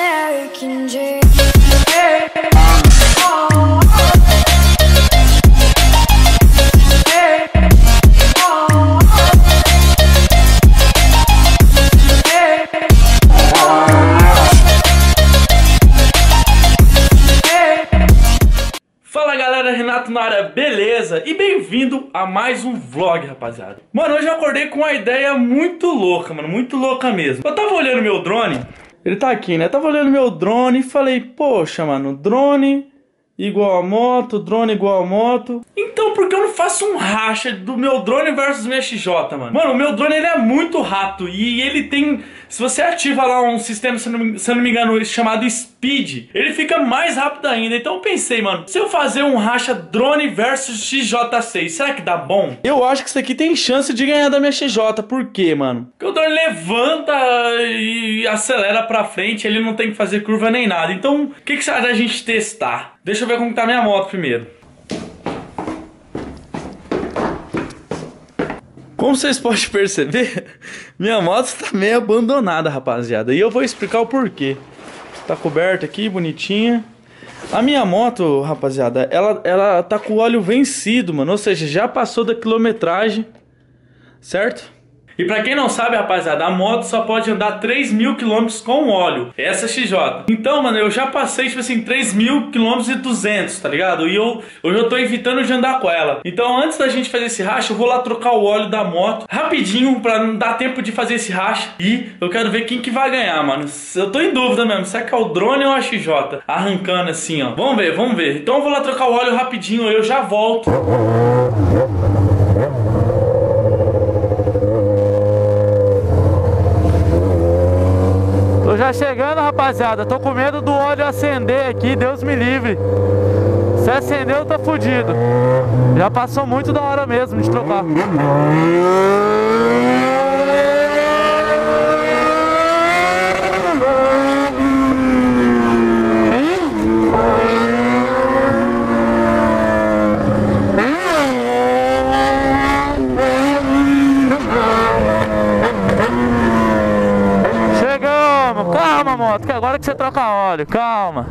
American Dream. Fala galera, Renato na área, beleza? E bem-vindo a mais um vlog, rapaziada. Mano, hoje eu acordei com uma ideia muito louca, mano, muito louca mesmo. Eu tava olhando meu drone, ele tá aqui, né? Eu tava olhando meu drone e falei, poxa, mano, drone igual a moto, drone igual a moto. Então por que eu não faço um racha do meu drone versus minha XJ, mano? Mano, o meu drone ele é muito rápido e ele tem... Se você ativa lá um sistema, se eu não me engano, chamado Speed, ele fica mais rápido ainda. Então eu pensei, mano, se eu fazer um racha drone versus XJ6, será que dá bom? Eu acho que isso aqui tem chance de ganhar da minha XJ. Por quê, mano? Porque o drone levanta e acelera pra frente, ele não tem que fazer curva nem nada. Então, o que que será da gente testar? Deixa eu ver como tá minha moto primeiro. Como vocês podem perceber, minha moto está meio abandonada, rapaziada. E eu vou explicar o porquê. Tá coberta aqui, bonitinha. A minha moto, rapaziada, ela tá com o óleo vencido, mano. Ou seja, já passou da quilometragem, certo? E pra quem não sabe, rapaziada, a moto só pode andar 3.000 km com óleo. Essa é a XJ. Então, mano, eu já passei, tipo assim, 3.200 km, tá ligado? E eu tô evitando de andar com ela. Então, antes da gente fazer esse racha, eu vou lá trocar o óleo da moto rapidinho, pra não dar tempo de fazer esse racha. E eu quero ver quem que vai ganhar, mano. Eu tô em dúvida mesmo, será que é o drone ou a XJ? Arrancando assim, ó. Vamos ver, vamos ver. Então eu vou lá trocar o óleo rapidinho, eu já volto. Tá chegando, rapaziada. Tô com medo do óleo acender aqui, Deus me livre. Se acendeu, tá fudido. Já passou muito da hora mesmo de trocar. Que agora que você troca óleo, calma.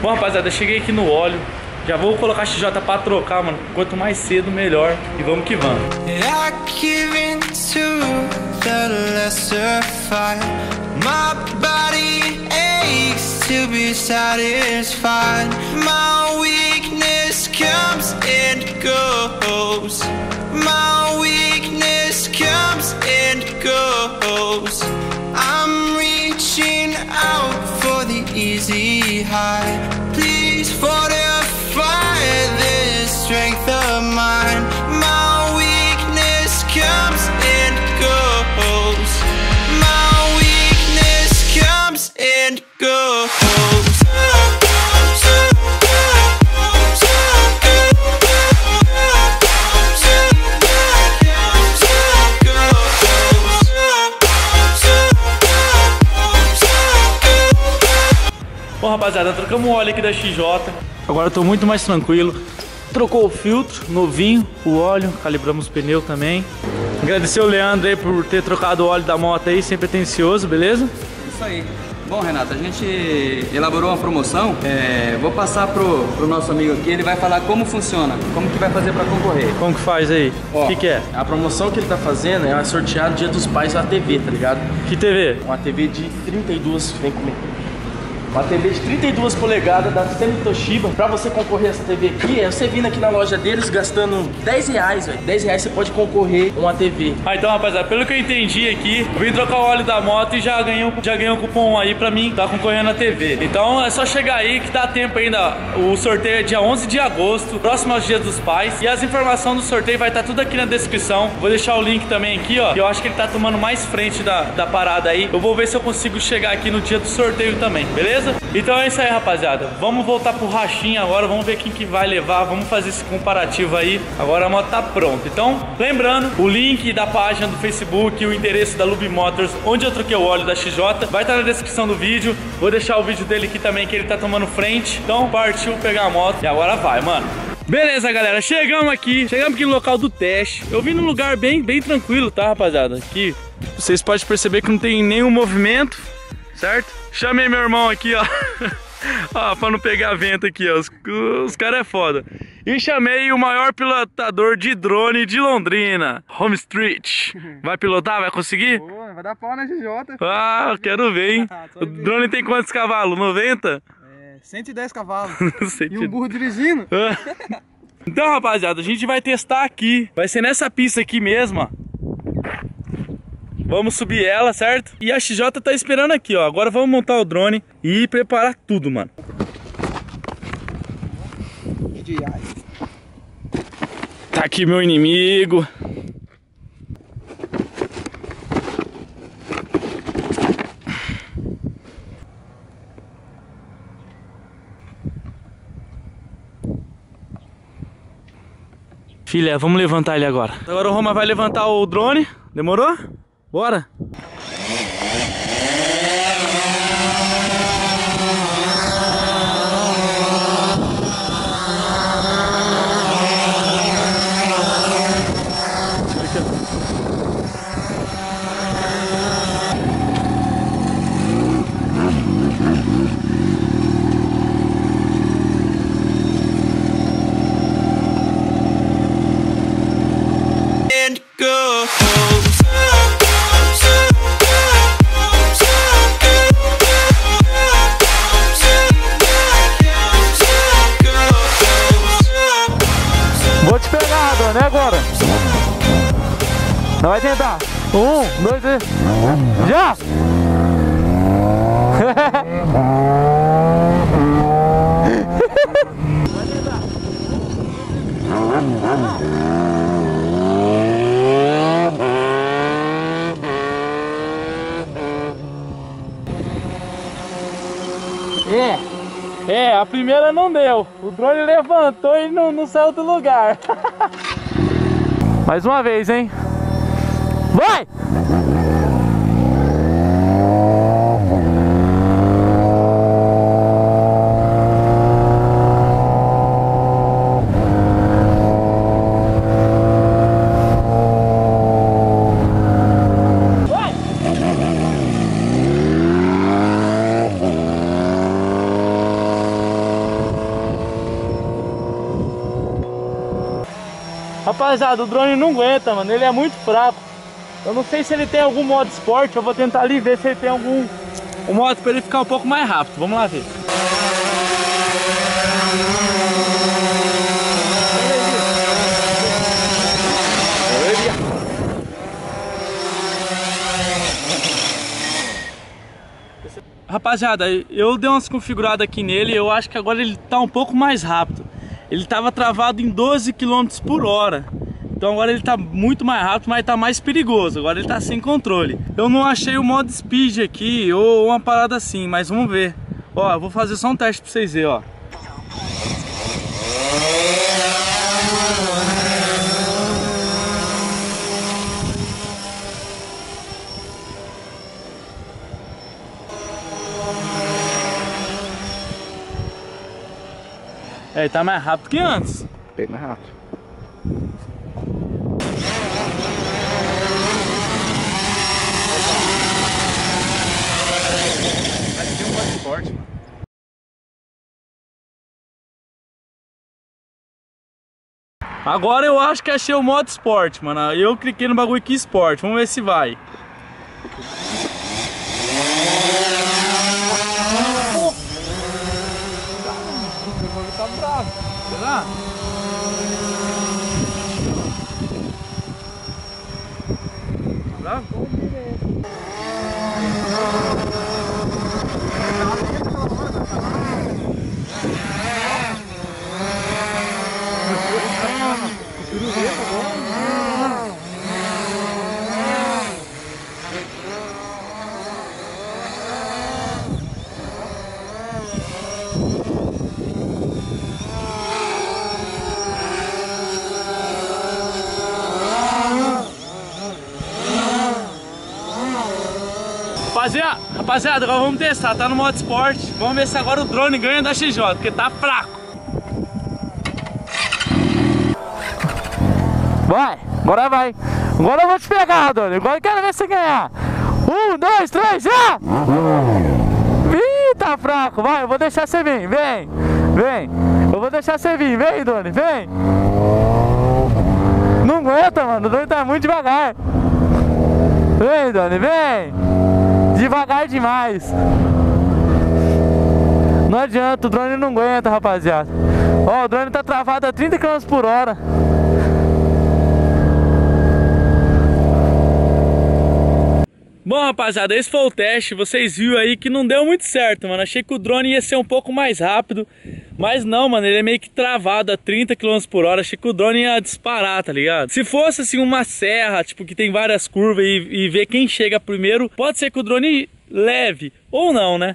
Bom, rapaziada, cheguei aqui no óleo. Já vou colocar a XJ pra trocar, mano. Quanto mais cedo, melhor. E vamos que vamos. Comes and goes. I'm reaching out for the easy high. Please fortify this strength of mine. My weakness comes and goes. My weakness comes and goes. Bom, rapaziada, trocamos o óleo aqui da XJ. Agora eu tô muito mais tranquilo. Trocou o filtro, novinho, o óleo, calibramos o pneu também. Agradecer o Leandro aí por ter trocado o óleo da moto aí, sempre atencioso, beleza? Isso aí. Bom, Renato, a gente elaborou uma promoção. Vou passar pro nosso amigo aqui, ele vai falar como funciona, como que vai fazer para concorrer. Como que faz aí? O que é? A promoção que ele tá fazendo é sortear no Dia dos Pais na TV, tá ligado? Que TV? Uma TV de 32, vem comigo. Uma TV de 32 polegadas da Semitoshiba. Pra você concorrer a essa TV aqui, é você vindo aqui na loja deles gastando 10 reais, velho. 10 reais você pode concorrer a uma TV. Ah, então, rapaziada, pelo que eu entendi aqui, eu vim trocar o óleo da moto e já ganhei um cupom aí pra mim tá concorrendo a TV. Então é só chegar aí que dá tempo ainda. O sorteio é dia 11 de agosto, próximo aos Dias dos Pais. E as informações do sorteio vai estar tudo aqui na descrição. Vou deixar o link também aqui, ó. Que eu acho que ele tá tomando mais frente da parada aí. Eu vou ver se eu consigo chegar aqui no dia do sorteio também, beleza? Então é isso aí, rapaziada. Vamos voltar pro rachinho agora, vamos ver quem que vai levar, vamos fazer esse comparativo aí. Agora a moto tá pronta. Então, lembrando, o link da página do Facebook, o endereço da LubMotors, onde eu troquei o óleo da XJ, vai estar na descrição do vídeo. Vou deixar o vídeo dele aqui também, que ele tá tomando frente. Então, partiu pegar a moto e agora vai, mano. Beleza, galera, chegamos aqui no local do teste. Eu vim num lugar bem tranquilo, tá, rapaziada? Aqui vocês podem perceber que não tem nenhum movimento, certo? Chamei meu irmão aqui, ó. Ó, pra não pegar vento aqui, ó. Os caras é foda. E chamei o maior pilotador de drone de Londrina, Home Street. Vai pilotar? Vai conseguir? Pô, vai dar pau na GJ. Ah, quero ver, hein? O drone tem quantos cavalos? 90? 110 cavalos. E um burro dirigindo. Então, rapaziada, a gente vai testar aqui. Vai ser nessa pista aqui mesmo, ó. Vamos subir ela, certo? E a XJ tá esperando aqui, ó. Agora vamos montar o drone e preparar tudo, mano. Tá aqui meu inimigo. Filha, vamos levantar ele agora. Agora o Roma vai levantar o drone. Demorou? Bora! Vai tentar. 1, 2, e... já! Vai tentar. É, a primeira não deu. O drone levantou e não saiu do lugar. Mais uma vez, hein? Vai! Rapaziada, o drone não aguenta, mano. Ele é muito fraco. Eu não sei se ele tem algum modo esporte, eu vou tentar ali ver se ele tem algum modo para ele ficar um pouco mais rápido. Vamos lá ver. Rapaziada, eu dei umas configuradas aqui nele, eu acho que agora ele tá um pouco mais rápido. Ele tava travado em 12 km por hora. Então agora ele tá muito mais rápido, mas tá mais perigoso. Agora ele tá sem controle. Eu não achei o modo Speed aqui, ou uma parada assim, mas vamos ver. Ó, eu vou fazer só um teste pra vocês verem, ó. É, ele tá mais rápido que antes. Bem mais rápido. Agora eu acho que achei o modo esporte, mano. Eu cliquei no bagulho aqui, esporte. Vamos ver se vai. Tá bravo. Será? Bravo? Rapaziada, agora vamos testar, tá no modo esporte. Vamos ver se agora o drone ganha da XJ, porque tá fraco. Vai, agora vai. Agora eu vou te pegar, Doni. Agora eu quero ver você ganhar. 1, 2, 3, já! Ih, tá fraco. Vai, eu vou deixar você vir. Vem, vem. Eu vou deixar você vir. Vem, Doni, vem. Não aguenta, mano. O Doni tá muito devagar. Vem, Doni, vem. Devagar demais. Não adianta, o drone não aguenta, rapaziada. Ó, o drone tá travado a 30 km por hora. Bom, rapaziada, esse foi o teste. Vocês viram aí que não deu muito certo, mano. Achei que o drone ia ser um pouco mais rápido, mas não, mano, ele é meio que travado a 30 km por hora. Achei que o drone ia disparar, tá ligado? Se fosse, assim, uma serra, tipo, que tem várias curvas e ver quem chega primeiro, pode ser que o drone leve ou não, né?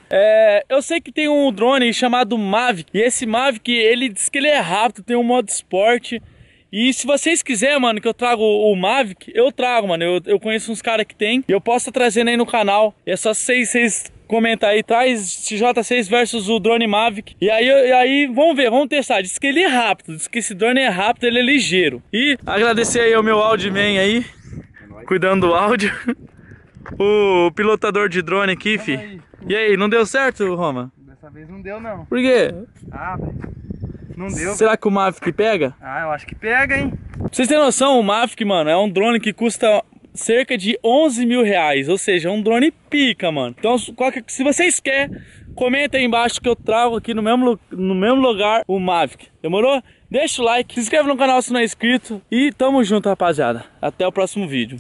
Eu sei que tem um drone chamado Mavic, e esse Mavic, ele diz que ele é rápido, tem um modo esporte. E se vocês quiserem, mano, que eu trago o Mavic, eu trago, mano. Eu conheço uns caras que tem, e eu posso estar trazendo aí no canal. É só vocês comentar aí, traz XJ6 versus o drone Mavic. E aí vamos ver, vamos testar. Diz que ele é rápido, diz que esse drone é rápido, ele é ligeiro. E agradecer aí ao meu Audman aí, cuidando do áudio. O pilotador de drone aqui, fi. E aí, não deu certo, Roma? Dessa vez não deu, não. Por quê? Ah, velho. Não deu. Será que o Mavic pega? Ah, eu acho que pega, hein? Pra vocês terem noção, o Mavic, mano, é um drone que custa cerca de 11 mil reais. Ou seja, é um drone pica, mano. Então, se vocês querem, comenta aí embaixo que eu trago aqui no mesmo lugar o Mavic. Demorou? Deixa o like, se inscreve no canal se não é inscrito. E tamo junto, rapaziada. Até o próximo vídeo.